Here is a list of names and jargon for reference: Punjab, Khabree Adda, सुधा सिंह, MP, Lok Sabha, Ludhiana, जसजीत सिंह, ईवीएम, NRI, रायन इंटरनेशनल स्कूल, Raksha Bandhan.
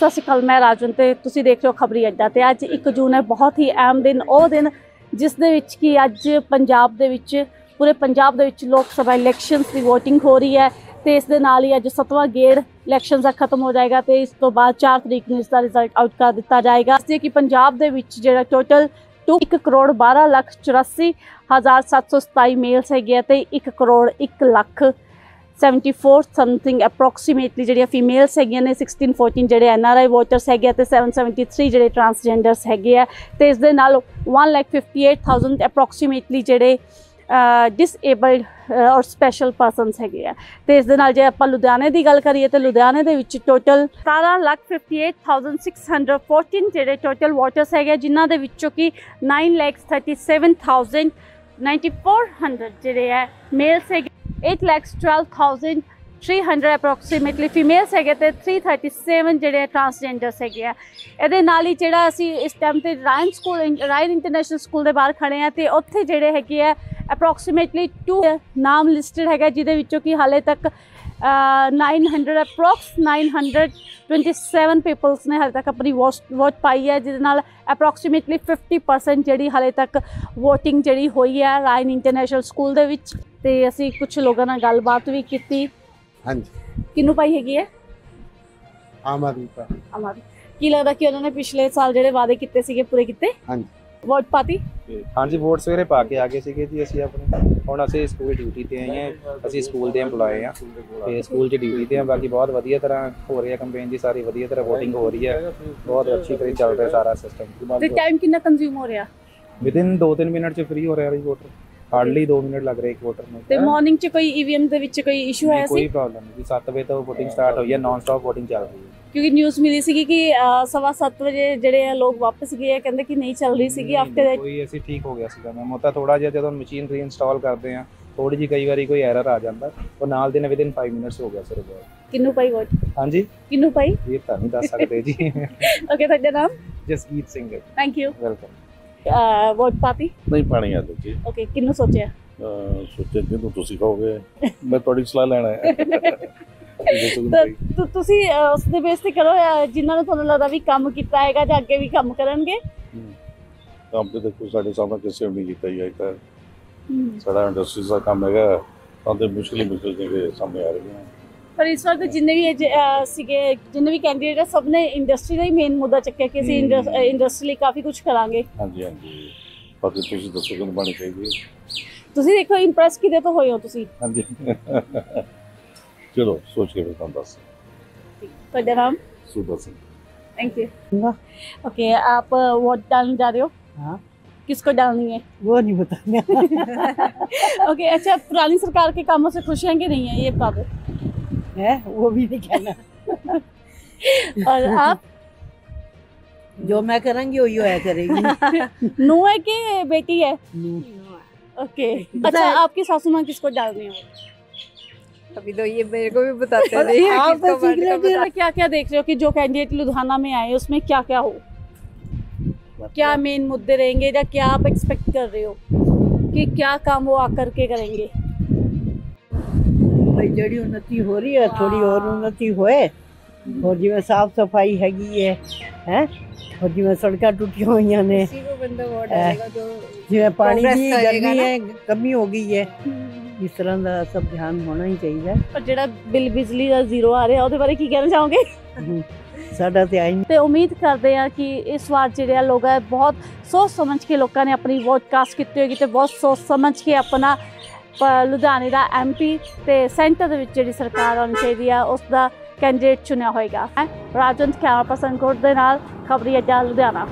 सत श्री अकाल, मैं राजन ते तुसीं देख रहे हो खबरी अड्डा। तो अज 1 जून है, बहुत ही अहम दिन, वो दिन जिस दे विच कि अज पंजाब दे विच, पूरे पंजाब दे विच लोक सभा इलैक्शनस की वोटिंग हो रही है। तो इस दे नाल ही अज 7वां गेड़ इलैक्शन का खत्म हो जाएगा। तो इस तो बाद 4 तरीक नूं इसका रिजल्ट आउट कर दिता जाएगा। इसलिए कि पंजाब दे विच जिहड़ा टोटल 1,12,84,727 मेल्स है, तो 1,01,74 समथिंग अप्रोक्सीमेटली जी फीमेल्स है, 1614 जे NRI वोटर्स है, तो 773 जे ट्रांसजेंडरस है। तो इस 1,58,000 अप्रोक्सीमेटली जे डिसेबल्ड और स्पैशल परसनस है। तो इस जे आप लुधियाने की गल करिए, तो लुधियाने के टोटल 17,58,614 जे टोटल वोटर्स है, जिन्होंने विचों की 9,37,9400 जे है मेल्स है, 8,12,300 अप्रोक्सीमेटली फीमेल्स है, तो 337 जे ट्रांसजेंडरस है। ये जो असी इस टाइम पर Ryan school, रायन इंटरनेशनल स्कूल के बाहर खड़े हैं, तो उत्थे जेडे है अप्रोक्सीमेटली 2 नाम लिस्टड है, जिदे विचों की हाले तक 927 पीपल्स ने हाले तक अपनी वोट पाई है, जिदे नाल अप्रोक्सीमेटली 50% जी हाले तक वोटिंग जी हुई है रायन इंटरनेशनल स्कूल दे विच। ते असी कुछ लोगों ने गलबात भी की। हाँ जी, किनू पाई हैगी है? आम आदमी पार्टी। आम आदमी की लगता कि उन्होंने पिछले साल जो वादे किए थे पूरे किए? हाँ जी, वोट पाती। हाँ जी, वोट सवेरे पा के आ गए थे जी। असी अपने हम असी स्कूल ड्यूटी ते आए हैं, असी स्कूल के एम्प्लॉय हाँ, तो स्कूल ड्यूटी ते हैं। बाकी बहुत वधिया तरह हो रही है कैंपेन जी, सारी वधिया तरह वोटिंग हो रही है, बहुत अच्छी तरह चल रहा है सारा सिस्टम। तो टाइम कितना कंज्यूम हो रहा? विदिन 2-3 मिनट च फ्री हो रहा है वोटर, हार्डली 2 मिनट लग रहे एक वोटर में। तो मॉर्निंग च कोई ईवीएम दे विच कोई इशू आया सी? कोई प्रॉब्लम नहीं, 7 बजे तक वोटिंग स्टार्ट हुई है, नॉन स्टॉप वोटिंग चल रही है। क्योंकि न्यूज़ मिली सी कि 7:15 बजे जो लोग वापस गए, कहते कि नहीं चल रही सी। आफ्टर कोई ऐसी ठीक हो गया सीगा मैम, होता थोड़ा जिहा जदों मशीन रीइंस्टॉल करते हैं, थोड़ी जी कई बार कोई एरर आ जाता, और नाल दिन विदिन 5 मिनट्स हो गया सर। किन्नू पाई वोट? हाँ जी, किन्नू पाई ये तो नहीं दस सकते जी। ओके, तुहाडा नाम? जसजीत सिंह। Thank you, welcome. Vote पाती नहीं पानी आ जी। ओके, किन्नू सोचे? सोचे जी तो ਤੁਸੀਂ ਕਹੋਗੇ, ਮੈਂ ਤੁਹਾਡੀ ਸਲਾਹ ਲੈਣਾ ਹੈ। ਤੋ ਤੁਸੀਂ ਉਸ ਦੇ ਬੇਸ ਤੇ ਕਰੋ, ਜਿਨ੍ਹਾਂ ਨੂੰ ਤੁਹਾਨੂੰ ਲੱਗਦਾ ਵੀ ਕੰਮ ਕੀਤਾ ਹੈਗਾ ਜਾਂ ਅੱਗੇ ਵੀ ਕੰਮ ਕਰਨਗੇ। ਕੰਮ ਤੇ ਦੇਖੋ ਸਾਡੇ ਸਾਹਮਣੇ ਕਿਸੇ ਵੀ ਕੀਤਾ ਹੀ ਹੈਗਾ, ਸਾਡਾ ਇੰਡਸਟਰੀ ਦਾ ਕੰਮ ਹੈਗਾ, ਸਾਡੇ ਮੁਸ਼ਕਲ ਦੇ ਸਾਹਮਣੇ ਆ ਰਹੇ ਨੇ। पर इस वक्त जिन्हें भी कैंडिडेट है, सबने इंडस्ट्री का ही मेन मुद्दा चुकया कि असीं इंडस्ट्री काफ़ी कुछ करांगे। हाँ जी, हाँ जी, बाकी तुसीं दसो किवें बणी चाहिदी। तुसीं देखो इंप्रेस किदे तो होए हो तुसीं? हाँ जी। चलो सोच के बताऊं दस। तुहाडा नाम? सुधा सिंह। Thank you. Okay, आप वोट डालने जा रहे हो? हाँ। किसको डालनी है वो नहीं बताना। ओके, अच्छा, पुरानी सरकार के कामों से खुश हैं कि नहीं है ये बता दो। है वो भी नहीं कहना। और आप जो मैं करेंगी वही होया करेगी। नू है कि बेटी है? ओके, अच्छा, आपकी सासू माँ किसको डालनी है? अभी तो ये मेरे को भी बताते नहीं। आप क्या क्या देख रहे हो कि जो कैंडिडेट लुधियाना में आए उसमें क्या क्या हो, क्या मेन मुद्दे रहेंगे, या क्या आप एक्सपेक्ट कर रहे हो कि क्या काम वो आकर के करेंगे? जड़ी उन्नति हो रही है, थोड़ी और उन्नति होए, और जिवें साफ सफाई हैगी है, और जिवें सड़कां टुटियां होईयां ने, जिवें पानी दी गर्मी है कमी हो गई है, इस तरह का सब ध्यान होना ही चाहिए। और जिहड़ा बिल बिजली का जीरो आ रहा, उसदे बारे की कहना चाहोगे? साडा ते आई ते उम्मीद करते हैं कि इस बार जिहड़े लोग है बहुत सोच समझ के लोगों ने अपनी वोट कास्ट कीती होगी, तो बहुत सोच समझ के अपना लुधियाने का MP तो सेंटर जी सरकार आनी चाहिए है, उसका कैंडिडेट चुनिया होएगा। राजन कैमरा पर्सन कोट के नाल खबरी अड्डा लुधियाना।